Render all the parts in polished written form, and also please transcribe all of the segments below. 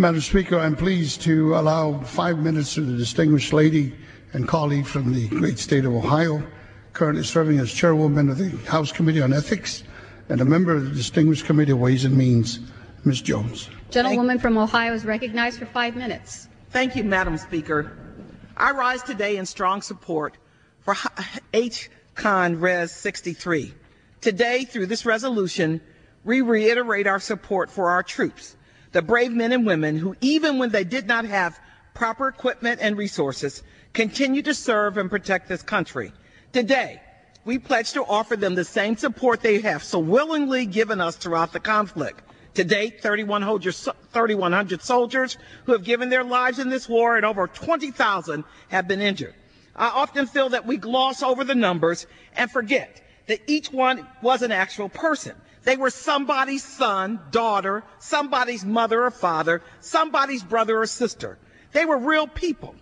Madam Speaker, I'm pleased to allow 5 minutes to the distinguished lady and colleague from the great state of Ohio, currently serving as chairwoman of the House Committee on Ethics and a member of the distinguished Committee of Ways and Means, Ms. Jones. Gentlewoman from Ohio is recognized for 5 minutes. Thank you, Madam Speaker. I rise today in strong support for H-Con Res 63. Today, through this resolution, we reiterate our support for our troops, the brave men and women who, even when they did not have proper equipment and resources, continue to serve and protect this country. Today, we pledge to offer them the same support they have so willingly given us throughout the conflict. To date, 3,100 soldiers who have given their lives in this war and over 20,000 have been injured. I often feel that we gloss over the numbers and forget that each one was an actual person. They were somebody's son, daughter, somebody's mother or father, somebody's brother or sister. They were real people,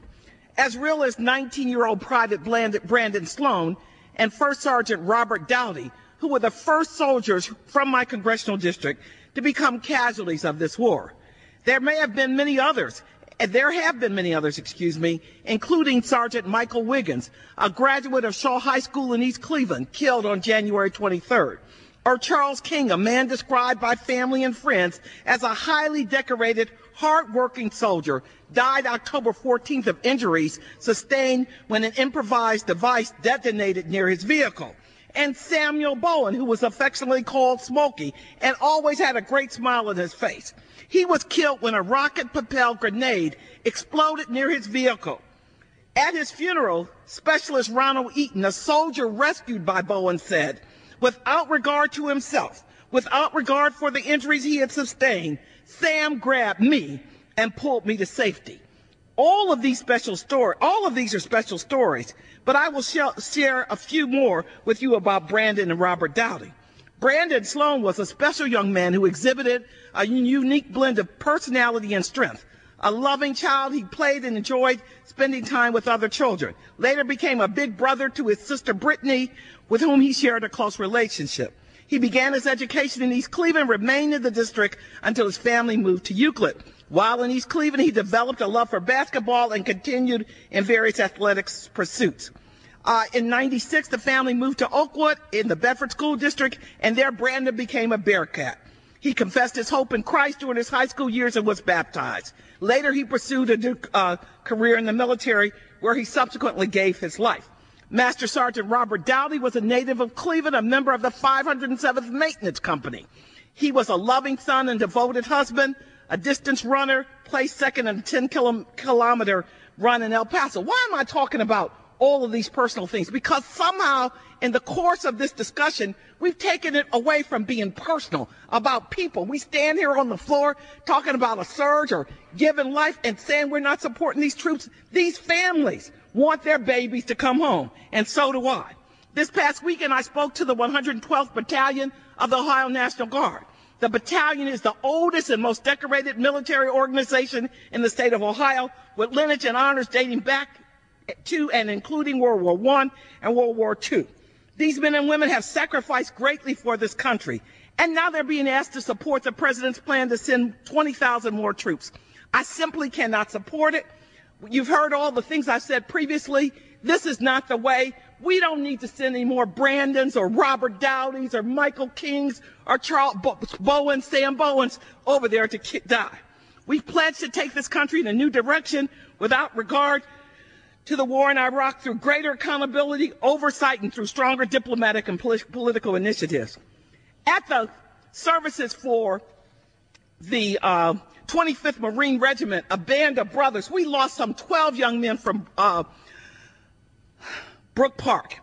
as real as 19-year-old Private Brandon Sloan and First Sergeant Robert Dowdy, who were the first soldiers from my congressional district to become casualties of this war. There have been many others, including Sergeant Michael Wiggins, a graduate of Shaw High School in East Cleveland, killed on January 23rd. Or Charles King, a man described by family and friends as a highly decorated, hard-working soldier, died October 14th of injuries sustained when an improvised device detonated near his vehicle. And Samuel Bowen, who was affectionately called Smokey and always had a great smile on his face. He was killed when a rocket-propelled grenade exploded near his vehicle. At his funeral, Specialist Ronald Eaton, a soldier rescued by Bowen, said, "Without regard to himself, without regard for the injuries he had sustained, Sam grabbed me and pulled me to safety." All of these are special stories, but I will share a few more with you about Brandon and Robert Dowdy. Brandon Sloan was a special young man who exhibited a unique blend of personality and strength. A loving child, he played and enjoyed spending time with other children. Later became a big brother to his sister Brittany, with whom he shared a close relationship. He began his education in East Cleveland, remained in the district until his family moved to Euclid. While in East Cleveland, he developed a love for basketball and continued in various athletic pursuits. In 1996, the family moved to Oakwood in the Bedford School District, and there Brandon became a Bearcat. He confessed his hope in Christ during his high school years and was baptized. Later, he pursued a career in the military, where he subsequently gave his life. Master Sergeant Robert Dowdy was a native of Cleveland, a member of the 507th Maintenance Company. He was a loving son and devoted husband, a distance runner, placed second in a 10-kilometer run in El Paso. Why am I talking about all of these personal things? Because somehow in the course of this discussion, we've taken it away from being personal about people. We stand here on the floor talking about a surge or giving life and saying we're not supporting these troops. These families want their babies to come home, and so do I. This past weekend, I spoke to the 112th Battalion of the Ohio National Guard. The battalion is the oldest and most decorated military organization in the state of Ohio, with lineage and honors dating back to and including World War I and World War II. These men and women have sacrificed greatly for this country, and now they're being asked to support the president's plan to send 20,000 more troops. I simply cannot support it. You've heard all the things I've said previously. This is not the way. We don't need to send any more Brandons or Robert Dowdys or Michael Kings or Charles Bowen, Sam Bowens over there to die. We pledge to take this country in a new direction without regard to the war in Iraq through greater accountability, oversight, and through stronger diplomatic and political initiatives. At the services for the 25th Marine Regiment, a band of brothers, we lost some 12 young men from Brook Park.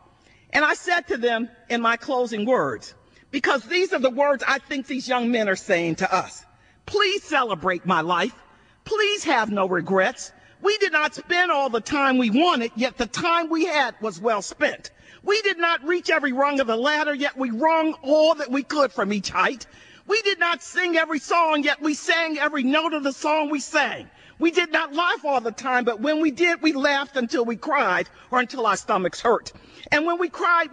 And I said to them in my closing words, because these are the words I think these young men are saying to us, please celebrate my life. Please have no regrets. We did not spend all the time we wanted, yet the time we had was well spent. We did not reach every rung of the ladder, yet we wrung all that we could from each height. We did not sing every song, yet we sang every note of the song we sang. We did not laugh all the time, but when we did, we laughed until we cried or until our stomachs hurt. And when we cried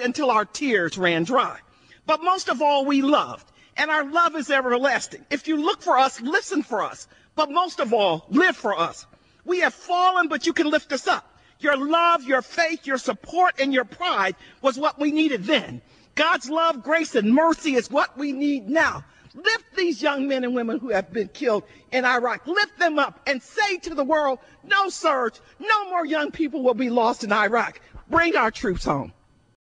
until our tears ran dry. But most of all, we loved, and our love is everlasting. If you look for us, listen for us. but most of all, live for us. We have fallen, but you can lift us up. Your love, your faith, your support, and your pride was what we needed then. God's love, grace, and mercy is what we need now. Lift these young men and women who have been killed in Iraq. Lift them up and say to the world, no, Surge, no more young people will be lost in Iraq. Bring our troops home.